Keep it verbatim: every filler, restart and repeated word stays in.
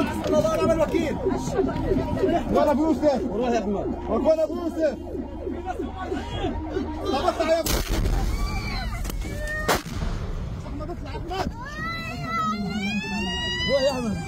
الله الله نعم الوكيل. ولا ابو يوسف والله يا جماعه ولا ابو يوسف. طب اطلع يا ابو احمد اطلع احمد. روح يا احمد.